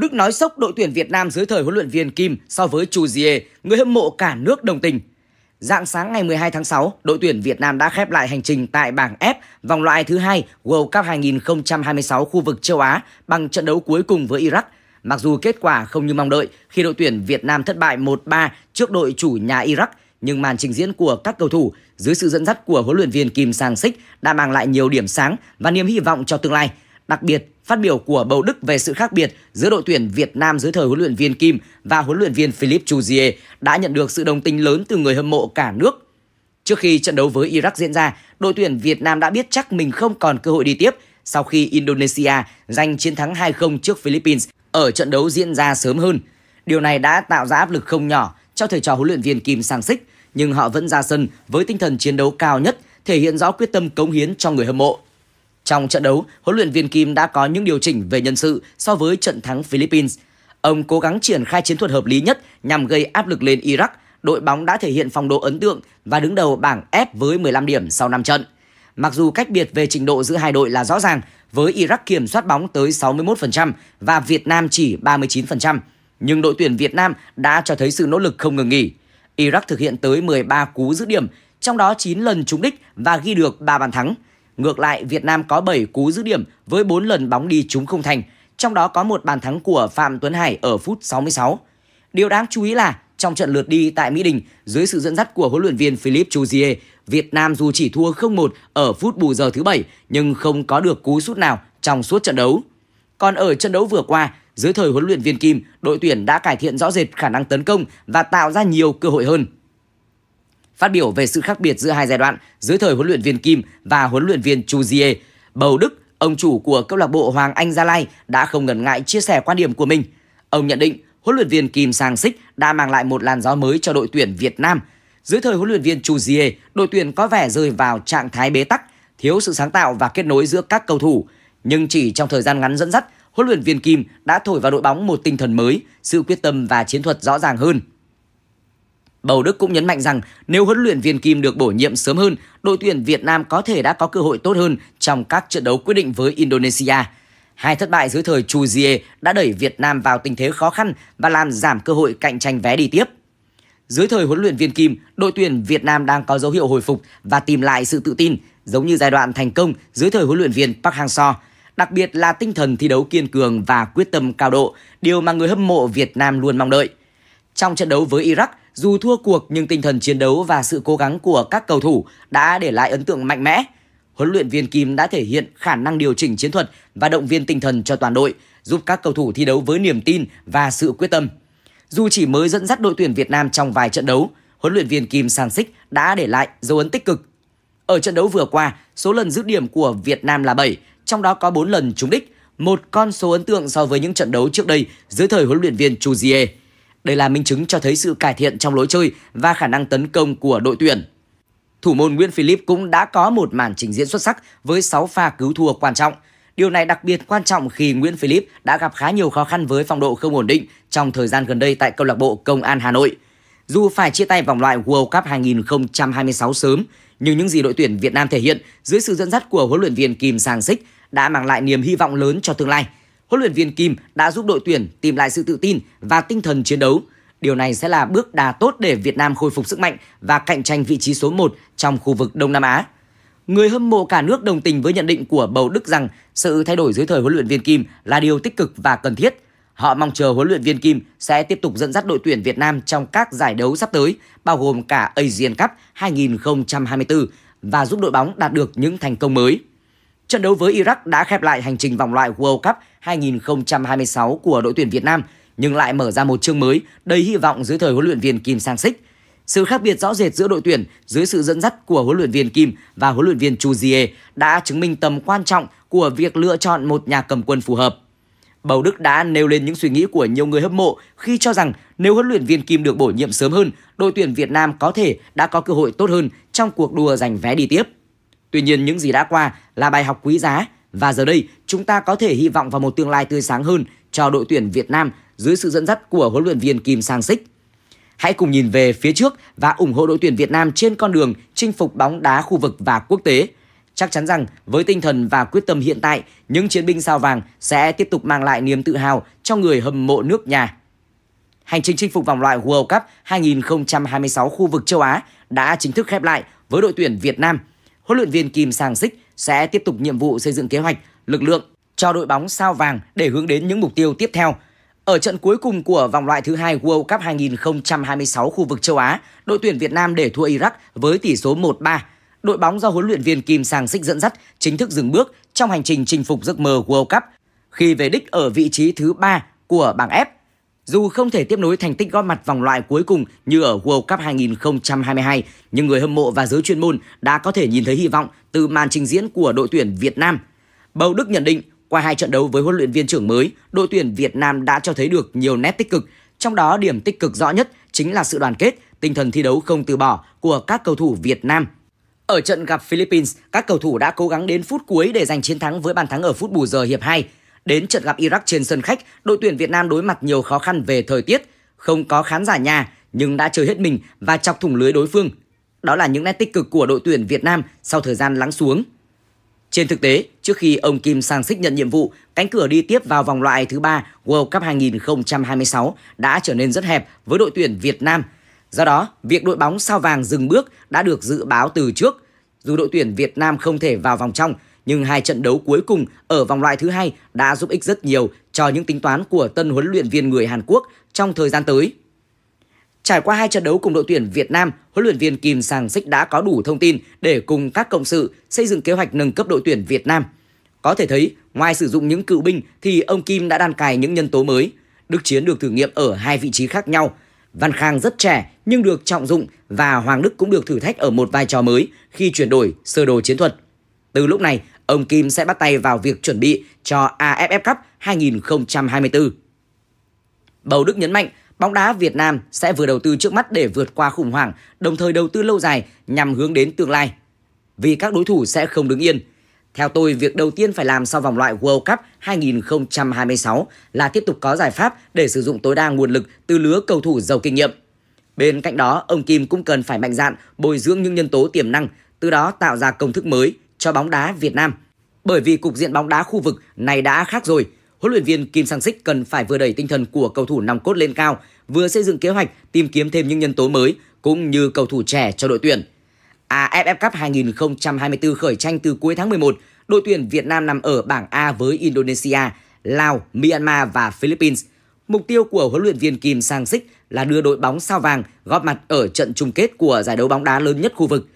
Đức nói sốc đội tuyển Việt Nam dưới thời huấn luyện viên Kim so với Troussier, người hâm mộ cả nước đồng tình. Rạng sáng ngày 12 tháng 6, đội tuyển Việt Nam đã khép lại hành trình tại bảng F vòng loại thứ 2 World Cup 2026 khu vực châu Á bằng trận đấu cuối cùng với Iraq. Mặc dù kết quả không như mong đợi khi đội tuyển Việt Nam thất bại 1-3 trước đội chủ nhà Iraq, nhưng màn trình diễn của các cầu thủ dưới sự dẫn dắt của huấn luyện viên Kim Sang-sik đã mang lại nhiều điểm sáng và niềm hy vọng cho tương lai. Đặc biệt, phát biểu của Bầu Đức về sự khác biệt giữa đội tuyển Việt Nam dưới thời huấn luyện viên Kim và huấn luyện viên Philippe Troussier đã nhận được sự đồng tình lớn từ người hâm mộ cả nước. Trước khi trận đấu với Iraq diễn ra, đội tuyển Việt Nam đã biết chắc mình không còn cơ hội đi tiếp sau khi Indonesia giành chiến thắng 2-0 trước Philippines ở trận đấu diễn ra sớm hơn. Điều này đã tạo ra áp lực không nhỏ cho thầy trò huấn luyện viên Kim Sang-sik, nhưng họ vẫn ra sân với tinh thần chiến đấu cao nhất, thể hiện rõ quyết tâm cống hiến cho người hâm mộ. Trong trận đấu, huấn luyện viên Kim đã có những điều chỉnh về nhân sự so với trận thắng Philippines. Ông cố gắng triển khai chiến thuật hợp lý nhất nhằm gây áp lực lên Iraq, đội bóng đã thể hiện phong độ ấn tượng và đứng đầu bảng F với 15 điểm sau 5 trận. Mặc dù cách biệt về trình độ giữa hai đội là rõ ràng, với Iraq kiểm soát bóng tới 61% và Việt Nam chỉ 39%, nhưng đội tuyển Việt Nam đã cho thấy sự nỗ lực không ngừng nghỉ. Iraq thực hiện tới 13 cú dứt điểm, trong đó 9 lần trúng đích và ghi được 3 bàn thắng. Ngược lại, Việt Nam có 7 cú dứt điểm với 4 lần bóng đi trúng không thành, trong đó có 1 bàn thắng của Phạm Tuấn Hải ở phút 66. Điều đáng chú ý là trong trận lượt đi tại Mỹ Đình, dưới sự dẫn dắt của huấn luyện viên Philippe Troussier, Việt Nam dù chỉ thua 0-1 ở phút bù giờ thứ 7 nhưng không có được cú sút nào trong suốt trận đấu. Còn ở trận đấu vừa qua, dưới thời huấn luyện viên Kim, đội tuyển đã cải thiện rõ rệt khả năng tấn công và tạo ra nhiều cơ hội hơn. Phát biểu về sự khác biệt giữa hai giai đoạn dưới thời huấn luyện viên Kim và huấn luyện viên Troussier, Bầu Đức, ông chủ của câu lạc bộ Hoàng Anh Gia Lai đã không ngần ngại chia sẻ quan điểm của mình. Ông nhận định huấn luyện viên Kim Sang-sik đã mang lại một làn gió mới cho đội tuyển Việt Nam. Dưới thời huấn luyện viên Troussier, đội tuyển có vẻ rơi vào trạng thái bế tắc, thiếu sự sáng tạo và kết nối giữa các cầu thủ. Nhưng chỉ trong thời gian ngắn dẫn dắt, huấn luyện viên Kim đã thổi vào đội bóng một tinh thần mới, sự quyết tâm và chiến thuật rõ ràng hơn. Bầu Đức cũng nhấn mạnh rằng nếu huấn luyện viên Kim được bổ nhiệm sớm hơn, đội tuyển Việt Nam có thể đã có cơ hội tốt hơn trong các trận đấu quyết định với Indonesia. Hai thất bại dưới thời Troussier đã đẩy Việt Nam vào tình thế khó khăn và làm giảm cơ hội cạnh tranh vé đi tiếp. Dưới thời huấn luyện viên Kim, đội tuyển Việt Nam đang có dấu hiệu hồi phục và tìm lại sự tự tin, giống như giai đoạn thành công dưới thời huấn luyện viên Park Hang-seo. Đặc biệt là tinh thần thi đấu kiên cường và quyết tâm cao độ, điều mà người hâm mộ Việt Nam luôn mong đợi. Trong trận đấu với Iraq, dù thua cuộc nhưng tinh thần chiến đấu và sự cố gắng của các cầu thủ đã để lại ấn tượng mạnh mẽ. Huấn luyện viên Kim đã thể hiện khả năng điều chỉnh chiến thuật và động viên tinh thần cho toàn đội, giúp các cầu thủ thi đấu với niềm tin và sự quyết tâm. Dù chỉ mới dẫn dắt đội tuyển Việt Nam trong vài trận đấu, huấn luyện viên Kim Sang-sik đã để lại dấu ấn tích cực. Ở trận đấu vừa qua, số lần dứt điểm của Việt Nam là 7, trong đó có 4 lần trúng đích, một con số ấn tượng so với những trận đấu trước đây dưới thời huấn luyện viên Troussier. Đây là minh chứng cho thấy sự cải thiện trong lối chơi và khả năng tấn công của đội tuyển. Thủ môn Nguyễn Philip cũng đã có một màn trình diễn xuất sắc với 6 pha cứu thua quan trọng. Điều này đặc biệt quan trọng khi Nguyễn Philip đã gặp khá nhiều khó khăn với phong độ không ổn định trong thời gian gần đây tại câu lạc bộ Công an Hà Nội. Dù phải chia tay vòng loại World Cup 2026 sớm, nhưng những gì đội tuyển Việt Nam thể hiện dưới sự dẫn dắt của huấn luyện viên Kim Sang-sik đã mang lại niềm hy vọng lớn cho tương lai. Huấn luyện viên Kim đã giúp đội tuyển tìm lại sự tự tin và tinh thần chiến đấu. Điều này sẽ là bước đà tốt để Việt Nam khôi phục sức mạnh và cạnh tranh vị trí số 1 trong khu vực Đông Nam Á. Người hâm mộ cả nước đồng tình với nhận định của Bầu Đức rằng sự thay đổi dưới thời huấn luyện viên Kim là điều tích cực và cần thiết. Họ mong chờ huấn luyện viên Kim sẽ tiếp tục dẫn dắt đội tuyển Việt Nam trong các giải đấu sắp tới, bao gồm cả Asian Cup 2024 và giúp đội bóng đạt được những thành công mới. Trận đấu với Iraq đã khép lại hành trình vòng loại World Cup 2026 của đội tuyển Việt Nam, nhưng lại mở ra một chương mới đầy hy vọng dưới thời huấn luyện viên Kim Sang-sik. Sự khác biệt rõ rệt giữa đội tuyển dưới sự dẫn dắt của huấn luyện viên Kim và huấn luyện viên Troussier đã chứng minh tầm quan trọng của việc lựa chọn một nhà cầm quân phù hợp. Bầu Đức đã nêu lên những suy nghĩ của nhiều người hâm mộ khi cho rằng nếu huấn luyện viên Kim được bổ nhiệm sớm hơn, đội tuyển Việt Nam có thể đã có cơ hội tốt hơn trong cuộc đua giành vé đi tiếp. Tuy nhiên, những gì đã qua là bài học quý giá và giờ đây chúng ta có thể hy vọng vào một tương lai tươi sáng hơn cho đội tuyển Việt Nam dưới sự dẫn dắt của huấn luyện viên Kim Sang-sik. Hãy cùng nhìn về phía trước và ủng hộ đội tuyển Việt Nam trên con đường chinh phục bóng đá khu vực và quốc tế. Chắc chắn rằng với tinh thần và quyết tâm hiện tại, những chiến binh sao vàng sẽ tiếp tục mang lại niềm tự hào cho người hâm mộ nước nhà. Hành trình chinh phục vòng loại World Cup 2026 khu vực châu Á đã chính thức khép lại với đội tuyển Việt Nam. Huấn luyện viên Kim Sang-sik sẽ tiếp tục nhiệm vụ xây dựng kế hoạch, lực lượng cho đội bóng sao vàng để hướng đến những mục tiêu tiếp theo. Ở trận cuối cùng của vòng loại thứ hai World Cup 2026 khu vực châu Á, đội tuyển Việt Nam để thua Iraq với tỷ số 1-3. Đội bóng do huấn luyện viên Kim Sang-sik dẫn dắt chính thức dừng bước trong hành trình chinh phục giấc mơ World Cup khi về đích ở vị trí thứ 3 của bảng F. Dù không thể tiếp nối thành tích góp mặt vòng loại cuối cùng như ở World Cup 2022, nhưng người hâm mộ và giới chuyên môn đã có thể nhìn thấy hy vọng từ màn trình diễn của đội tuyển Việt Nam. Bầu Đức nhận định, qua hai trận đấu với huấn luyện viên trưởng mới, đội tuyển Việt Nam đã cho thấy được nhiều nét tích cực, trong đó điểm tích cực rõ nhất chính là sự đoàn kết, tinh thần thi đấu không từ bỏ của các cầu thủ Việt Nam. Ở trận gặp Philippines, các cầu thủ đã cố gắng đến phút cuối để giành chiến thắng với bàn thắng ở phút bù giờ hiệp 2. Đến trận gặp Iraq trên sân khách, đội tuyển Việt Nam đối mặt nhiều khó khăn về thời tiết, không có khán giả nhà nhưng đã chơi hết mình và chọc thủng lưới đối phương. Đó là những nét tích cực của đội tuyển Việt Nam sau thời gian lắng xuống. Trên thực tế, trước khi ông Kim Sang-sik nhận nhiệm vụ, cánh cửa đi tiếp vào vòng loại thứ 3 World Cup 2026 đã trở nên rất hẹp với đội tuyển Việt Nam. Do đó, việc đội bóng sao vàng dừng bước đã được dự báo từ trước. Dù đội tuyển Việt Nam không thể vào vòng trong, nhưng hai trận đấu cuối cùng ở vòng loại thứ hai đã giúp ích rất nhiều cho những tính toán của tân huấn luyện viên người Hàn Quốc trong thời gian tới. Trải qua hai trận đấu cùng đội tuyển Việt Nam, huấn luyện viên Kim Sang-sik đã có đủ thông tin để cùng các cộng sự xây dựng kế hoạch nâng cấp đội tuyển Việt Nam. Có thể thấy, ngoài sử dụng những cựu binh thì ông Kim đã đan cài những nhân tố mới. Đức Chiến được thử nghiệm ở hai vị trí khác nhau. Văn Khang rất trẻ nhưng được trọng dụng và Hoàng Đức cũng được thử thách ở một vai trò mới khi chuyển đổi sơ đồ chiến thuật. Từ lúc này, ông Kim sẽ bắt tay vào việc chuẩn bị cho AFF Cup 2024. Bầu Đức nhấn mạnh, bóng đá Việt Nam sẽ vừa đầu tư trước mắt để vượt qua khủng hoảng, đồng thời đầu tư lâu dài nhằm hướng đến tương lai. Vì các đối thủ sẽ không đứng yên. Theo tôi, việc đầu tiên phải làm sau vòng loại World Cup 2026 là tiếp tục có giải pháp để sử dụng tối đa nguồn lực từ lứa cầu thủ giàu kinh nghiệm. Bên cạnh đó, ông Kim cũng cần phải mạnh dạn bồi dưỡng những nhân tố tiềm năng, từ đó tạo ra công thức mới cho bóng đá Việt Nam. Bởi vì cục diện bóng đá khu vực này đã khác rồi, huấn luyện viên Kim Sang-sik cần phải vừa đẩy tinh thần của cầu thủ nòng cốt lên cao, vừa xây dựng kế hoạch tìm kiếm thêm những nhân tố mới cũng như cầu thủ trẻ cho đội tuyển. AFF Cup 2024 khởi tranh từ cuối tháng 11, đội tuyển Việt Nam nằm ở bảng A với Indonesia, Lào, Myanmar và Philippines. Mục tiêu của huấn luyện viên Kim Sang-sik là đưa đội bóng sao vàng góp mặt ở trận chung kết của giải đấu bóng đá lớn nhất khu vực.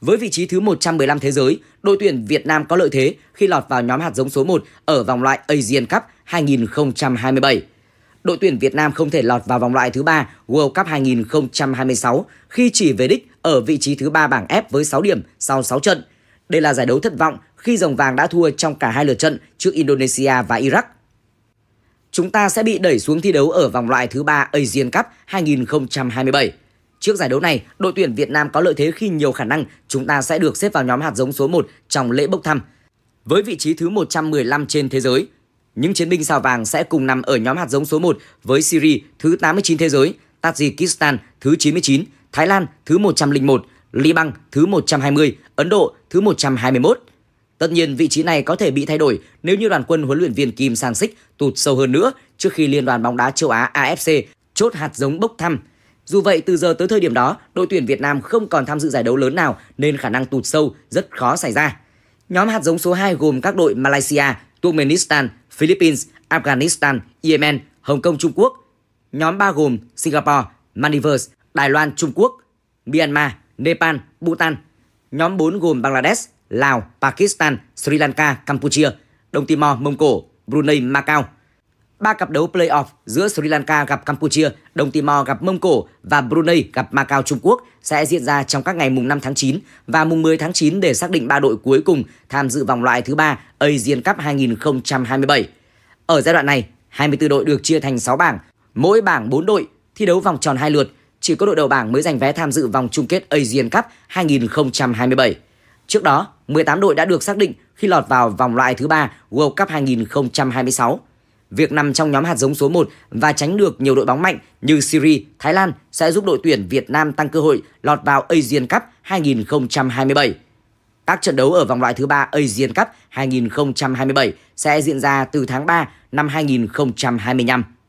Với vị trí thứ 115 thế giới, đội tuyển Việt Nam có lợi thế khi lọt vào nhóm hạt giống số 1 ở vòng loại Asian Cup 2027. Đội tuyển Việt Nam không thể lọt vào vòng loại thứ 3 World Cup 2026 khi chỉ về đích ở vị trí thứ 3 bảng F với 6 điểm sau 6 trận. Đây là giải đấu thất vọng khi Rồng Vàng đã thua trong cả hai lượt trận trước Indonesia và Iraq. Chúng ta sẽ bị đẩy xuống thi đấu ở vòng loại thứ 3 Asian Cup 2027. Trước giải đấu này, đội tuyển Việt Nam có lợi thế khi nhiều khả năng chúng ta sẽ được xếp vào nhóm hạt giống số 1 trong lễ bốc thăm. Với vị trí thứ 115 trên thế giới, những chiến binh sao vàng sẽ cùng nằm ở nhóm hạt giống số 1 với Syria thứ 89 thế giới, Tajikistan thứ 99, Thái Lan thứ 101, Liban thứ 120, Ấn Độ thứ 121. Tất nhiên, vị trí này có thể bị thay đổi nếu như đoàn quân huấn luyện viên Kim Sang-sik tụt sâu hơn nữa trước khi Liên đoàn bóng đá châu Á AFC chốt hạt giống bốc thăm. Dù vậy, từ giờ tới thời điểm đó, đội tuyển Việt Nam không còn tham dự giải đấu lớn nào nên khả năng tụt sâu rất khó xảy ra. Nhóm hạt giống số 2 gồm các đội Malaysia, Turkmenistan, Philippines, Afghanistan, Yemen, Hồng Kông Trung Quốc. Nhóm 3 gồm Singapore, Maldives, Đài Loan Trung Quốc, Myanmar, Nepal, Bhutan. Nhóm 4 gồm Bangladesh, Lào, Pakistan, Sri Lanka, Campuchia, Đông Timor, Mông Cổ, Brunei, Macau. 3 cặp đấu play-off giữa Sri Lanka gặp Campuchia, Đông Timor gặp Mông Cổ và Brunei gặp Macau Trung Quốc sẽ diễn ra trong các ngày mùng 5 tháng 9 và mùng 10 tháng 9 để xác định 3 đội cuối cùng tham dự vòng loại thứ 3 Asian Cup 2027. Ở giai đoạn này, 24 đội được chia thành 6 bảng, mỗi bảng 4 đội, thi đấu vòng tròn 2 lượt, chỉ có đội đầu bảng mới giành vé tham dự vòng chung kết Asian Cup 2027. Trước đó, 18 đội đã được xác định khi lọt vào vòng loại thứ 3 World Cup 2026. Việc nằm trong nhóm hạt giống số 1 và tránh được nhiều đội bóng mạnh như Syria, Thái Lan sẽ giúp đội tuyển Việt Nam tăng cơ hội lọt vào Asian Cup 2027. Các trận đấu ở vòng loại thứ 3 Asian Cup 2027 sẽ diễn ra từ tháng 3 năm 2025.